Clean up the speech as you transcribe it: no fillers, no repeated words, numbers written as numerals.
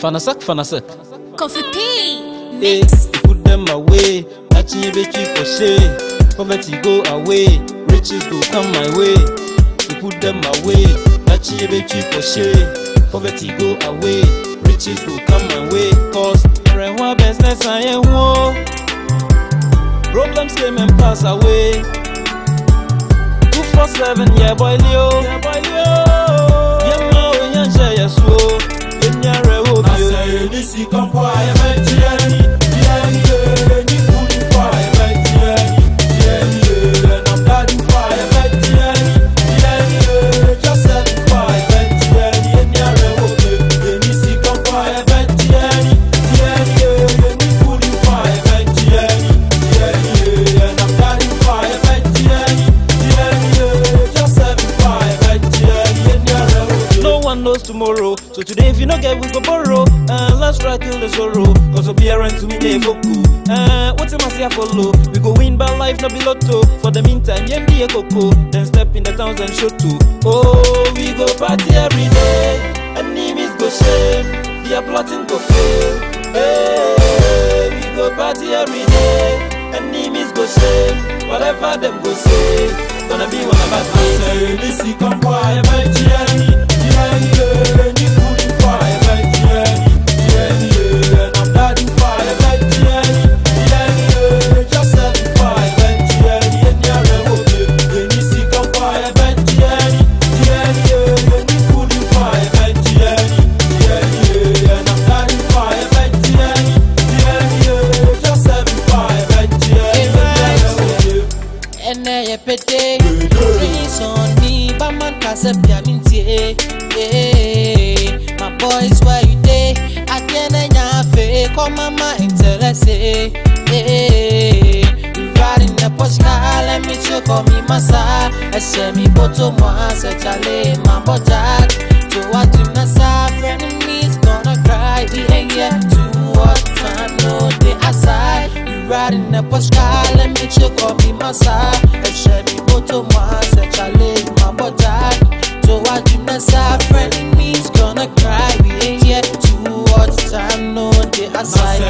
Fanasek. Coffee P. Mix. Hey, put them away. Achieve it for shade. Poverty go away. Riches go come my way. You put them away. Achieve it for shade. Poverty go away. Riches go come my way. Cause everyone business I ain't war. Problems came and pass away. 247, yeah boy Leo. Yeah boy Leo. Yeah ma o nya je yeso. Enya rewo bio. Asa ni si kompo aye knows tomorrow, so today if you not get we go borrow. Let's try till the sorrow, cause we'll be around to me day for cool. What's in my see I follow? We go win by life, not be lotto. For the meantime, yeah, be a coco. Then step in the towns and show too. Oh, we go party every day. Enemies go shame. They are plotting go fail. Hey, we go party every day. Enemies go shame. Whatever them go say, gonna be one of us. This is come quiet, my journey. Rains on me, but man can't stop me. My boys, where you dey? I can't even call mama interested. Riding the Porsche car, let me show call me massa. I say me photo moi, say chale my budget. So I do not suffer, enemies gonna cry. We ain't yet to what time, no they aside. Riding the Porsche car, let me show call me massa. I say me photo moi, say chale my budget. So I do not suffer, enemies gonna cry. We ain't yet to what time, no they aside.